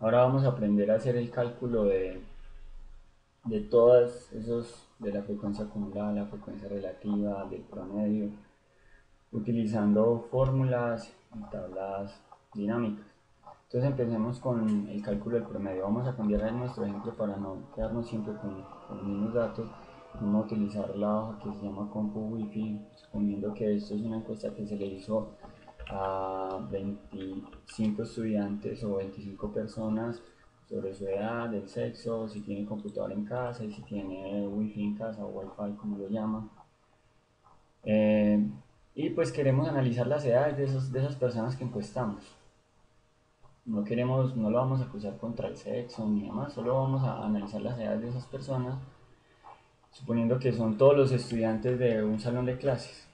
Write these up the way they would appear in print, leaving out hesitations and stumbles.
Ahora vamos a aprender a hacer el cálculo de todas esos, de la frecuencia acumulada, la frecuencia relativa, del promedio, utilizando fórmulas y tablas dinámicas. Entonces empecemos con el cálculo del promedio. Vamos a cambiar nuestro ejemplo para no quedarnos siempre con los mismos datos. Vamos a utilizar la hoja que se llama CompuWifi, suponiendo que esto es una encuesta que se le hizo a 25 estudiantes o 25 personas sobre su edad, el sexo, si tiene computador en casa y si tiene wifi en casa o wifi como lo llaman, y pues queremos analizar las edades de esas personas que encuestamos. No lo vamos a acusar contra el sexo ni demás, solo vamos a analizar las edades de esas personas, suponiendo que son todos los estudiantes de un salón de clases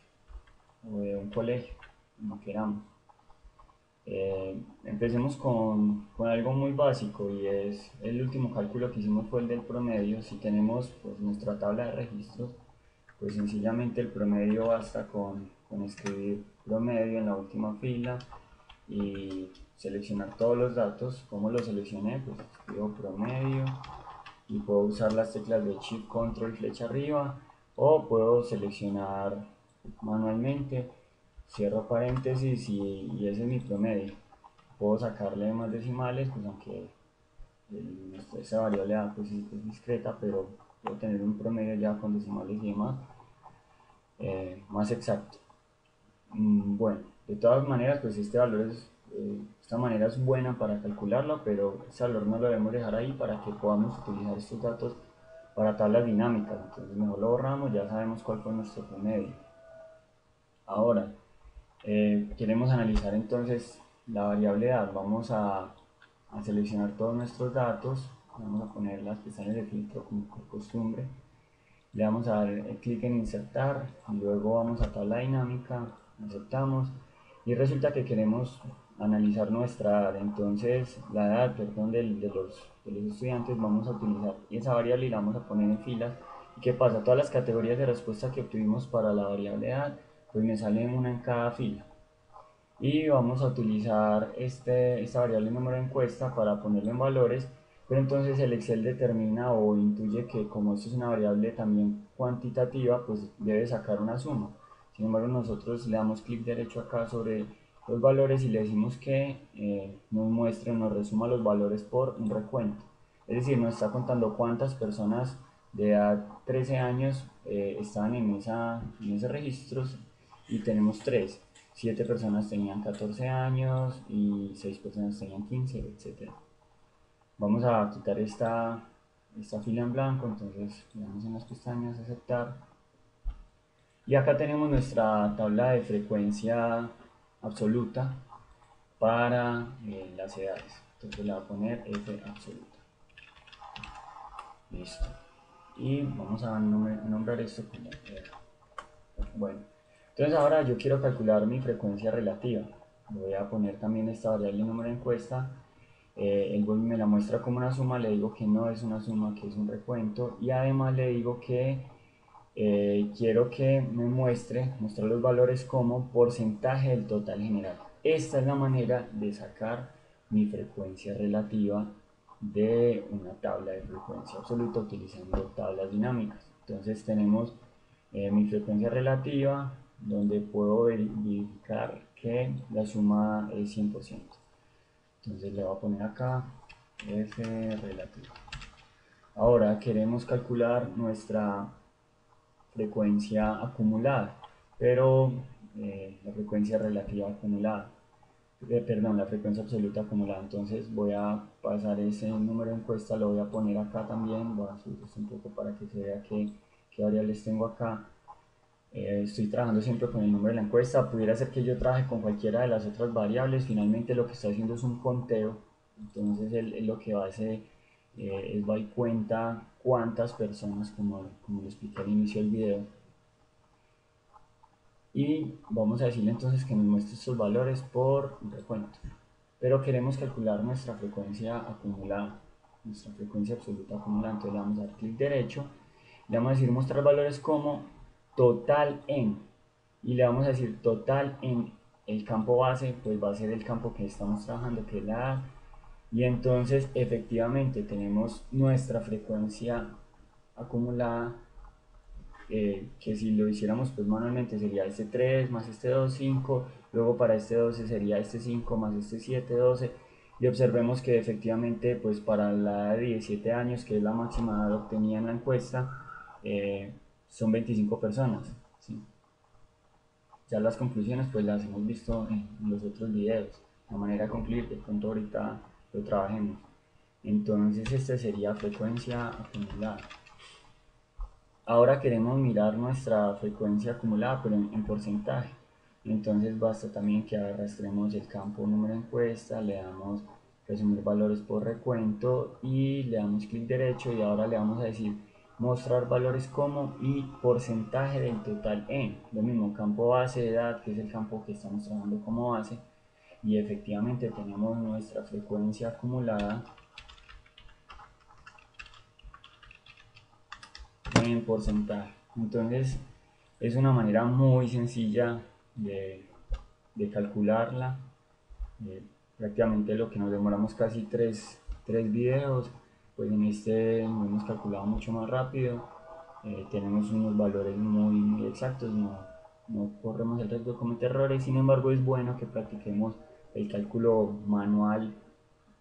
o de un colegio, como queramos. Empecemos con algo muy básico, y es el último cálculo que hicimos fue el del promedio. Si tenemos pues nuestra tabla de registros, pues sencillamente el promedio basta con escribir promedio en la última fila y seleccionar todos los datos. ¿Cómo los seleccioné? Pues escribo promedio y puedo usar las teclas de Shift, Control, flecha arriba, o puedo seleccionar manualmente, cierro paréntesis y ese es mi promedio. Puedo sacarle más decimales, pues aunque esa variable A pues es discreta, pero puedo tener un promedio ya con decimales y demás, más exacto. Bueno, de todas maneras pues este valor es, esta manera es buena para calcularlo, pero ese valor no lo debemos dejar ahí para que podamos utilizar estos datos para tablas dinámicas. Entonces mejor lo borramos, ya sabemos cuál fue nuestro promedio. Ahora queremos analizar entonces la variable A. Vamos a seleccionar todos nuestros datos, vamos a poner las pestañas de filtro como por costumbre, le vamos a dar clic en insertar y luego vamos a tabla dinámica, aceptamos, y resulta que queremos analizar nuestra edad. Entonces la edad, perdón, de los estudiantes, vamos a utilizar esa variable y la vamos a poner en filas. ¿Y qué pasa? Todas las categorías de respuesta que obtuvimos para la variable edad pues me sale una en cada fila, y vamos a utilizar esta variable número de encuesta para ponerlo en valores. Pero entonces el Excel determina o intuye que como esto es una variable también cuantitativa, pues debe sacar una suma. Sin embargo, nosotros le damos clic derecho acá sobre los valores y le decimos que nos muestre, nos resuma los valores por un recuento. Es decir, nos está contando cuántas personas de edad 13 años estaban en esos registros, y tenemos 3, 7 personas tenían 14 años y 6 personas tenían 15, etc. Vamos a quitar esta fila en blanco, entonces le damos en las pestañas aceptar, y acá tenemos nuestra tabla de frecuencia absoluta para las edades. Entonces le voy a poner F absoluta, listo, y vamos a nombrar esto como F. Bueno, entonces ahora yo quiero calcular mi frecuencia relativa. Voy a poner también esta variable número de encuesta. Él me la muestra como una suma, le digo que no es una suma, que es un recuento, y además le digo que quiero que me muestre los valores como porcentaje del total general. Esta es la manera de sacar mi frecuencia relativa de una tabla de frecuencia absoluta utilizando tablas dinámicas. Entonces tenemos mi frecuencia relativa, donde puedo verificar que la suma es 100%. Entonces le voy a poner acá F relativa. Ahora queremos calcular nuestra frecuencia acumulada, pero la frecuencia relativa acumulada, perdón, la frecuencia absoluta acumulada. Entonces voy a pasar ese número de encuesta, lo voy a poner acá también, voy a subir esto un poco para que se vea qué variables tengo acá. Estoy trabajando siempre con el nombre de la encuesta. Pudiera ser que yo trabaje con cualquiera de las otras variables. Finalmente lo que está haciendo es un conteo. Entonces él lo que va a hacer es va y cuenta cuántas personas, como lo expliqué al inicio del video, y vamos a decirle entonces que nos muestre estos valores por un recuento. Pero queremos calcular nuestra frecuencia acumulada, nuestra frecuencia absoluta acumulada. Entonces le vamos a dar clic derecho, le vamos a decir mostrar valores como total en, y le vamos a decir total en el campo base, pues va a ser el campo que estamos trabajando, que es la edad, Y entonces efectivamente tenemos nuestra frecuencia acumulada, que si lo hiciéramos pues manualmente sería este 3 más este 2, 5, luego para este 12 sería este 5 más este 7, 12, y observemos que efectivamente pues para la edad de 17 años, que es la máxima edad obtenida en la encuesta, son 25 personas, ¿sí? Ya las conclusiones pues las hemos visto en los otros videos, la manera de concluir, de pronto ahorita lo trabajemos. Entonces esta sería frecuencia acumulada. Ahora queremos mirar nuestra frecuencia acumulada, pero en porcentaje. Entonces basta también que arrastremos el campo número de encuesta, le damos resumir valores por recuento y le damos clic derecho, y ahora le vamos a decir mostrar valores como y porcentaje del total en lo mismo campo base, edad, que es el campo que estamos trabajando como base, y efectivamente tenemos nuestra frecuencia acumulada en porcentaje. Entonces es una manera muy sencilla de calcularla, prácticamente lo que nos demoramos casi tres videos, pues en este hemos calculado mucho más rápido, tenemos unos valores muy exactos, no corremos el riesgo de cometer errores. Sin embargo es bueno que practiquemos el cálculo manual,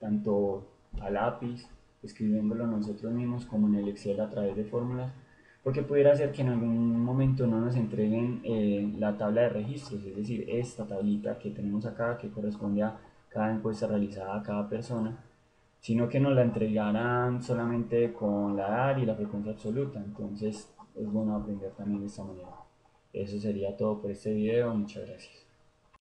tanto a lápiz, escribiéndolo nosotros mismos, como en el Excel a través de fórmulas, porque pudiera ser que en algún momento no nos entreguen la tabla de registros, es decir, esta tablita que tenemos acá, que corresponde a cada encuesta realizada a cada persona, sino que nos la entregarán solamente con la edad y la frecuencia absoluta. Entonces es bueno aprender también de esta manera. Eso sería todo por este video, muchas gracias.